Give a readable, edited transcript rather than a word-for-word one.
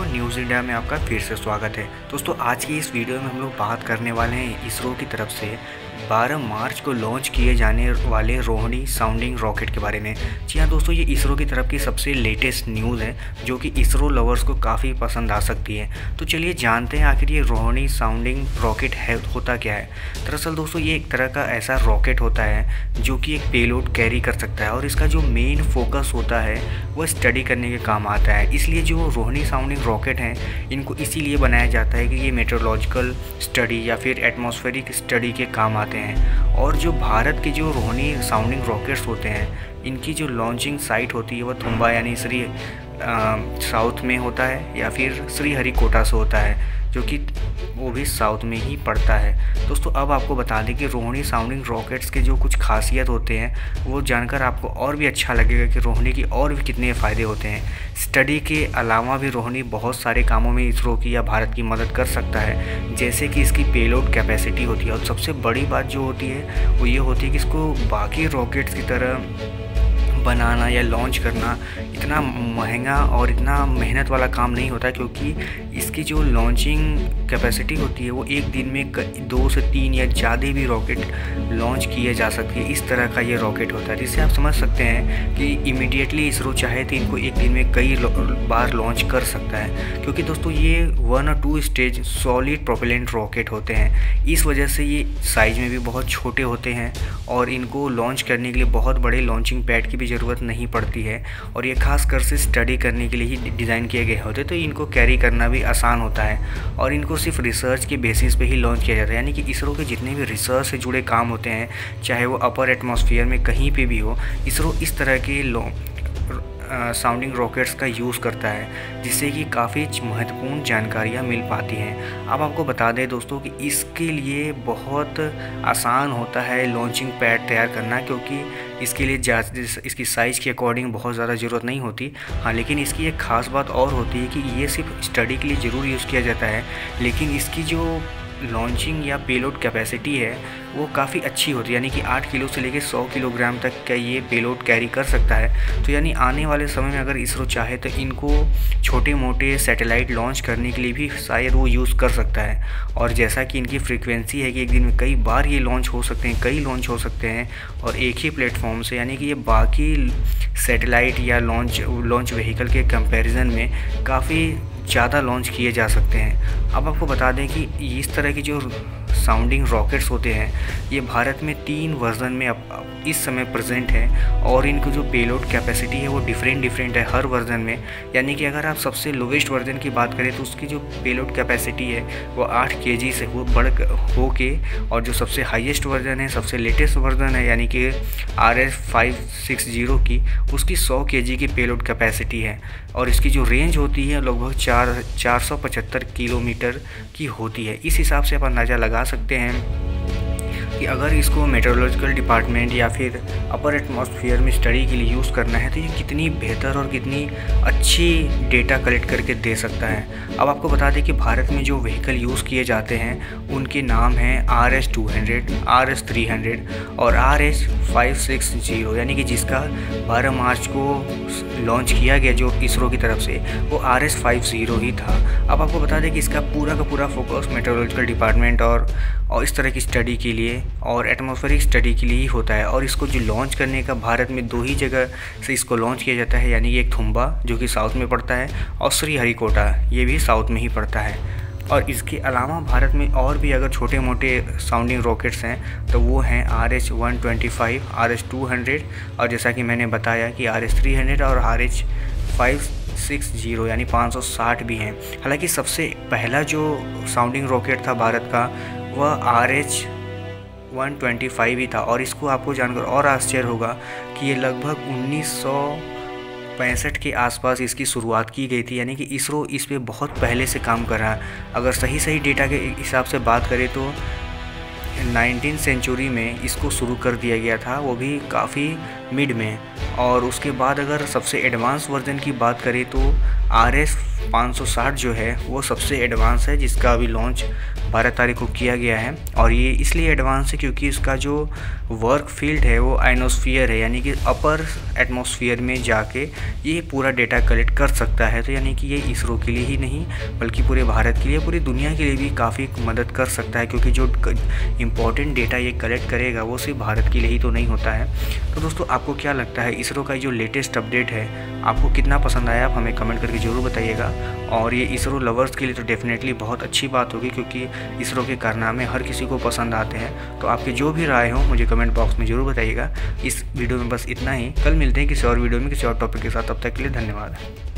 दोस्तों, news India में आपका फिर से स्वागत है। दोस्तों, आज की इस वीडियो में हम लोग बात करने वाले हैं इसरो की तरफ से 12 मार्च को लॉन्च किए जाने वाले रोहिणी साउंडिंग रॉकेट के बारे में। जी हाँ दोस्तों, ये इसरो की तरफ की सबसे लेटेस्ट न्यूज़ है जो कि इसरो लवर्स को काफ़ी पसंद आ सकती है। तो चलिए जानते हैं आखिर ये रोहिणी साउंडिंग रॉकेट होता क्या है। दरअसल दोस्तों, ये एक तरह का ऐसा रॉकेट होता है जो कि एक पेलोड कैरी कर सकता है और इसका जो मेन फोकस होता है वह स्टडी करने के काम आता है। इसलिए जो रोहिणी साउंडिंग रॉकेट हैं इनको इसीलिए बनाया जाता है कि ये मेट्रोलॉजिकल स्टडी या फिर एटमॉस्फेरिक स्टडी के काम आते हैं। और जो भारत के जो रोहिणी साउंडिंग रॉकेट्स होते हैं इनकी जो लॉन्चिंग साइट होती है वह थुम्बा यानी श्री साउथ में होता है या फिर श्री हरिकोटा से होता है, जो कि वो भी साउथ में ही पड़ता है। दोस्तों, अब आपको बता दें कि रोहिणी साउंडिंग रॉकेट्स के जो कुछ खासियत होते हैं वो जानकर आपको और भी अच्छा लगेगा कि रोहिणी की और भी कितने फ़ायदे होते हैं। स्टडी के अलावा भी रोहिणी बहुत सारे कामों में इसरो की या भारत की मदद कर सकता है, जैसे कि इसकी पेलोड कैपेसिटी होती है। और सबसे बड़ी बात जो होती है वो ये होती है कि इसको बाकी रॉकेट्स की तरह बनाना या लॉन्च करना इतना महंगा और इतना मेहनत वाला काम नहीं होता, क्योंकि इसकी जो लॉन्चिंग कैपेसिटी होती है वो एक दिन में 2 से 3 या ज़्यादा भी रॉकेट लॉन्च किए जा सकती है। इस तरह का ये रॉकेट होता है, जिससे आप समझ सकते हैं कि इमीडिएटली इसरो चाहे तो इनको एक दिन में कई बार लॉन्च कर सकता है, क्योंकि दोस्तों ये 1 और 2 स्टेज सॉलिड प्रोपेलेंट रॉकेट होते हैं। इस वजह से ये साइज़ में भी बहुत छोटे होते हैं और इनको लॉन्च करने के लिए बहुत बड़े लॉन्चिंग पैड की ज़रूरत नहीं पड़ती है और ये खास कर से स्टडी करने के लिए ही डिज़ाइन किए गए होते हैं। तो इनको कैरी करना भी आसान होता है और इनको सिर्फ रिसर्च के बेसिस पे ही लॉन्च किया जाता है, यानी कि इसरो के जितने भी रिसर्च से जुड़े काम होते हैं, चाहे वो अपर एटमॉस्फेयर में कहीं पे भी हो, इसरो इस तरह के साउंडिंग रॉकेट्स का यूज़ करता है, जिससे कि काफ़ी महत्वपूर्ण जानकारियाँ मिल पाती हैं। अब आपको बता दें दोस्तों कि इसके लिए बहुत आसान होता है लॉन्चिंग पैड तैयार करना, क्योंकि इसके लिए इसकी साइज़ के अकॉर्डिंग बहुत ज़्यादा ज़रूरत नहीं होती। हाँ, लेकिन इसकी एक ख़ास बात और होती है कि ये सिर्फ स्टडी के लिए ज़रूर यूज़ किया जाता है, लेकिन इसकी जो लॉन्चिंग या पेलोड कैपेसिटी है वो काफ़ी अच्छी होती है, यानी कि 8 किलो से लेकर 100 किलोग्राम तक का ये पेलोड कैरी कर सकता है। तो यानी आने वाले समय में अगर इसरो चाहे तो इनको छोटे मोटे सैटेलाइट लॉन्च करने के लिए भी शायद वो यूज़ कर सकता है। और जैसा कि इनकी फ्रीक्वेंसी है कि एक दिन में कई बार ये लॉन्च हो सकते हैं, कई लॉन्च हो सकते हैं और एक ही प्लेटफॉर्म से, यानी कि ये बाकी सैटेलाइट या लॉन्च व्हीकल के कंपेरिजन में काफ़ी ज़्यादा लॉन्च किए जा सकते हैं। अब आपको बता दें कि इस तरह की जो साउंडिंग रॉकेट्स होते हैं ये भारत में 3 वर्जन में अब इस समय प्रेजेंट है और इनकी जो पेलोड कैपेसिटी है वो डिफरेंट है हर वर्जन में। यानी कि अगर आप सबसे लोवेस्ट वर्जन की बात करें तो उसकी जो पेलोड कैपेसिटी है वो 8 kg से वो बढ़ हो के, और जो सबसे हाईएस्ट वर्जन है, सबसे लेटेस्ट वर्जन है, यानी कि RH-125 की, उसकी 100 kg की पेलोड कैपेसिटी है और इसकी जो रेंज होती है लगभग 475 किलोमीटर की होती है। इस हिसाब से आप अंदाज़ा लगा सकते हैं कि अगर इसको मेट्रोलॉजिकल डिपार्टमेंट या फिर अपर एटमॉस्फेयर में स्टडी के लिए यूज़ करना है तो ये कितनी बेहतर और कितनी अच्छी डेटा कलेक्ट करके दे सकता है। अब आपको बता दें कि भारत में जो व्हीकल यूज़ किए जाते हैं उनके नाम हैं RH-200, RH-300 और RH-560, यानी कि जिसका 12 मार्च को लॉन्च किया गया जो इसरो की तरफ से वो RH-50 ही था। अब आपको बता दें कि इसका पूरा का पूरा फोकस मेट्रोलॉजिकल डिपार्टमेंट और इस तरह की स्टडी के लिए और एटमॉस्फेरिक स्टडी के लिए ही होता है। और इसको जो लॉन्च करने का भारत में 2 ही जगह से इसको लॉन्च किया जाता है, यानी एक थुम्बा जो कि साउथ में पड़ता है और श्री हरिकोटा, ये भी साउथ में ही पड़ता है। और इसके अलावा भारत में और भी अगर छोटे मोटे साउंडिंग रॉकेट्स हैं तो वो हैं RH-125, RH-200 और जैसा कि मैंने बताया कि RH-300 और RH-560 यानी 560 भी हैं। हालांकि सबसे पहला जो साउंडिंग रॉकेट था भारत का वह RH-125 ही था और इसको आपको जानकर और आश्चर्य होगा कि ये लगभग 1965 के आसपास इसकी शुरुआत की गई थी, यानी कि इसरो इस पे बहुत पहले से काम कर रहा है। अगर सही डेटा के हिसाब से बात करें तो 19वीं सेंचुरी में इसको शुरू कर दिया गया था, वो भी काफ़ी मिड में। और उसके बाद अगर सबसे एडवांस वर्जन की बात करें तो RH-560 जो है वो सबसे एडवांस है, जिसका अभी लॉन्च 12 तारीख को किया गया है। और ये इसलिए एडवांस है क्योंकि इसका जो वर्क फील्ड है वो आयनोस्फीयर है, यानी कि अपर एटमॉस्फेयर में जाके ये पूरा डेटा कलेक्ट कर सकता है। तो यानी कि ये इसरो के लिए ही नहीं बल्कि पूरे भारत के लिए, पूरी दुनिया के लिए भी काफ़ी मदद कर सकता है, क्योंकि जो इम्पॉर्टेंट डेटा ये कलेक्ट करेगा वो सिर्फ भारत के लिए ही तो नहीं होता है। तो दोस्तों आपको क्या लगता है, इसरो का जो लेटेस्ट अपडेट है आपको कितना पसंद आया, आप हमें कमेंट करके ज़रूर बताइएगा। और ये इसरो लवर्स के लिए तो डेफिनेटली बहुत अच्छी बात होगी, क्योंकि इसरो के कारनामे हर किसी को पसंद आते हैं। तो आपके जो भी राय हो मुझे कमेंट बॉक्स में ज़रूर बताइएगा। इस वीडियो में बस इतना ही, कल मिलते हैं किसी और वीडियो में किसी और टॉपिक के साथ। तब तक के लिए धन्यवाद।